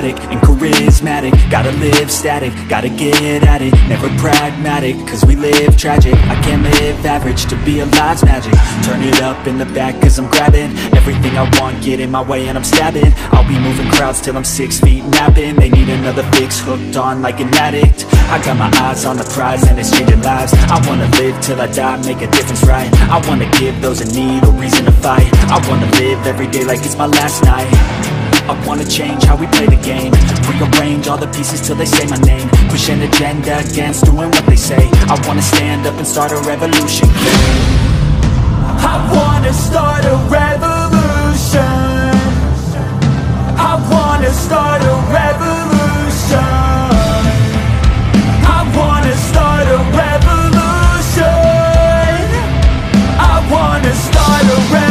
dramatic and charismatic. Gotta live static, gotta get at it. Never pragmatic, cause we live tragic. I can't live average, to be alive's magic. Turn it up in the back cause I'm grabbing everything I want, get in my way and I'm stabbing. I'll be moving crowds till I'm 6 feet napping. They need another fix, hooked on like an addict. I got my eyes on the prize and it's changing lives. I wanna live till I die, make a difference right. I wanna give those in need a reason to fight. I wanna live every day like it's my last night. I wanna change how we play the game. Rearrange all the pieces till they say my name. Push an agenda against doing what they say. I wanna stand up and start a revolution. I wanna start a revolution. I wanna start a revolution. I wanna start a revolution. I wanna start a revolution.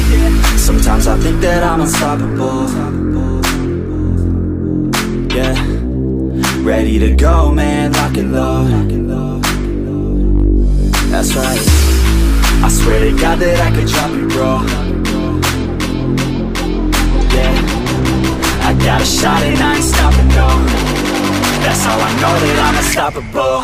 Sometimes I think that I'm unstoppable. Yeah, ready to go, man, lock and load. That's right, I swear to God that I could drop it, bro. Yeah, I got a shot and I ain't stopping, no. That's how I know that I'm unstoppable.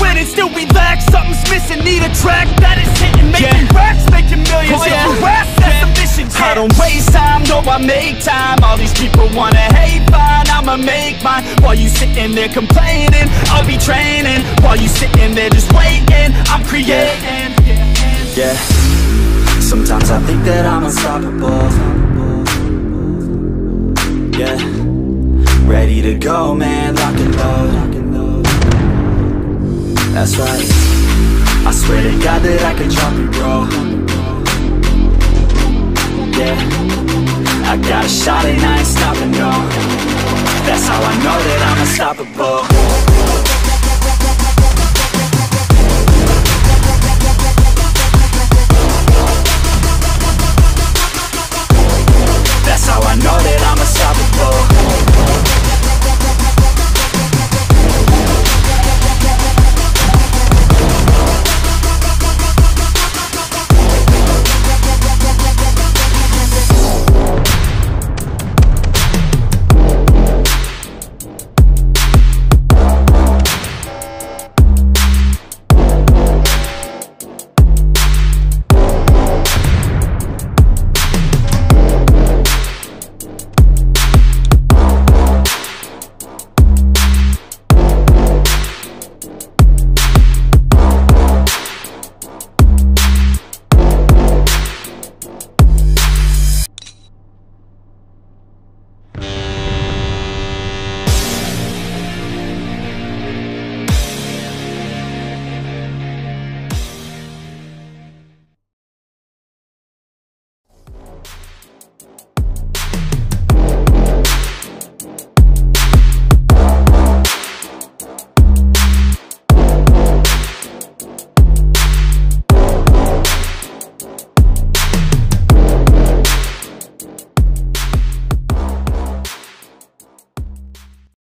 winning. Still we lack, something's missing. Need a track that is hitting, making racks, making millions. I don't waste time, no, I make time. All these people wanna hate, fine, I'ma make mine. While you sitting there complaining, I'll be training. While you sitting there just waiting, I'm creating. Yeah. Sometimes I think that I'm unstoppable. Yeah, ready to go, man, lock and load. That's right, I swear to God that I can drop it, bro. Yeah, I got a shot and I ain't stopping, no. That's how I know that I'm unstoppable.